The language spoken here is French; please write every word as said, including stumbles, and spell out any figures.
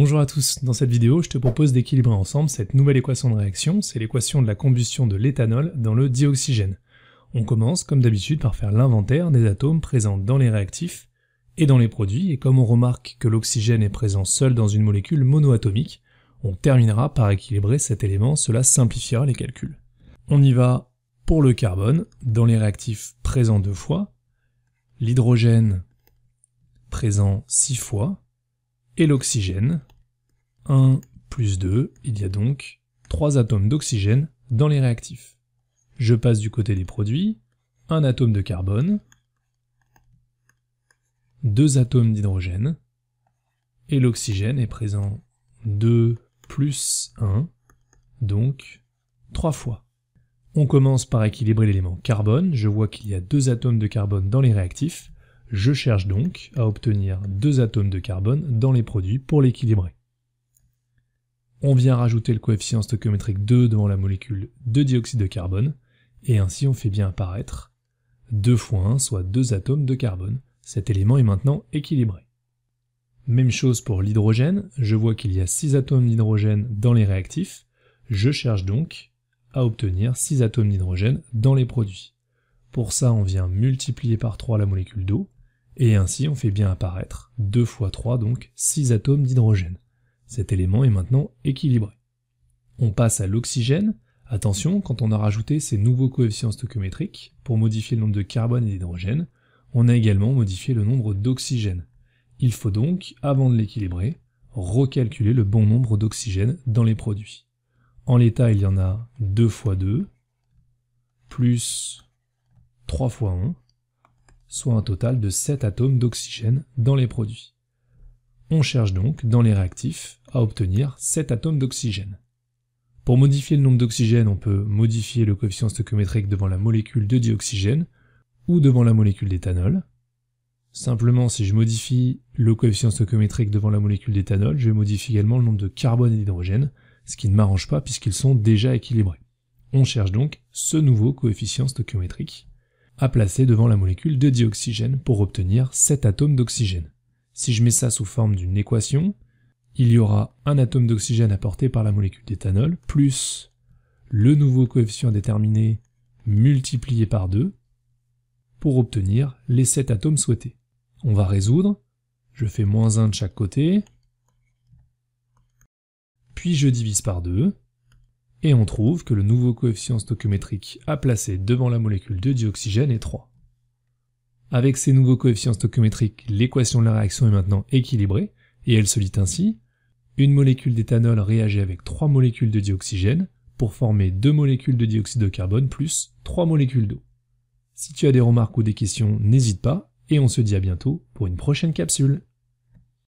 Bonjour à tous, dans cette vidéo je te propose d'équilibrer ensemble cette nouvelle équation de réaction, c'est l'équation de la combustion de l'éthanol dans le dioxygène. On commence comme d'habitude par faire l'inventaire des atomes présents dans les réactifs et dans les produits, et comme on remarque que l'oxygène est présent seul dans une molécule monoatomique, on terminera par équilibrer cet élément, cela simplifiera les calculs. On y va pour le carbone, dans les réactifs présents deux fois, l'hydrogène présent six fois, et l'oxygène, un plus deux, il y a donc trois atomes d'oxygène dans les réactifs. Je passe du côté des produits, un atome de carbone, deux atomes d'hydrogène, et l'oxygène est présent deux plus un, donc trois fois. On commence par équilibrer l'élément carbone, je vois qu'il y a deux atomes de carbone dans les réactifs, je cherche donc à obtenir deux atomes de carbone dans les produits pour l'équilibrer. On vient rajouter le coefficient stoichiométrique deux devant la molécule de dioxyde de carbone, et ainsi on fait bien apparaître deux fois un, soit deux atomes de carbone. Cet élément est maintenant équilibré. Même chose pour l'hydrogène, je vois qu'il y a six atomes d'hydrogène dans les réactifs, je cherche donc à obtenir six atomes d'hydrogène dans les produits. Pour ça, on vient multiplier par trois la molécule d'eau, et ainsi on fait bien apparaître deux fois trois, donc six atomes d'hydrogène. Cet élément est maintenant équilibré. On passe à l'oxygène. Attention, quand on a rajouté ces nouveaux coefficients stoichiométriques, pour modifier le nombre de carbone et d'hydrogène, on a également modifié le nombre d'oxygène. Il faut donc, avant de l'équilibrer, recalculer le bon nombre d'oxygène dans les produits. En l'état, il y en a deux fois deux, plus trois fois un, soit un total de sept atomes d'oxygène dans les produits. On cherche donc, dans les réactifs, à obtenir sept atomes d'oxygène. Pour modifier le nombre d'oxygène, on peut modifier le coefficient stoichiométrique devant la molécule de dioxygène ou devant la molécule d'éthanol. Simplement, si je modifie le coefficient stoichiométrique devant la molécule d'éthanol, je modifie également le nombre de carbone et d'hydrogène, ce qui ne m'arrange pas puisqu'ils sont déjà équilibrés. On cherche donc ce nouveau coefficient stoichiométrique à placer devant la molécule de dioxygène pour obtenir sept atomes d'oxygène. Si je mets ça sous forme d'une équation, il y aura un atome d'oxygène apporté par la molécule d'éthanol, plus le nouveau coefficient déterminé multiplié par deux, pour obtenir les sept atomes souhaités. On va résoudre, je fais moins un de chaque côté, puis je divise par deux, et on trouve que le nouveau coefficient stoichiométrique à placer devant la molécule de dioxygène est trois. Avec ces nouveaux coefficients stoichiométriques, l'équation de la réaction est maintenant équilibrée, et elle se lit ainsi. Une molécule d'éthanol réagit avec trois molécules de dioxygène pour former deux molécules de dioxyde de carbone plus trois molécules d'eau. Si tu as des remarques ou des questions, n'hésite pas, et on se dit à bientôt pour une prochaine capsule.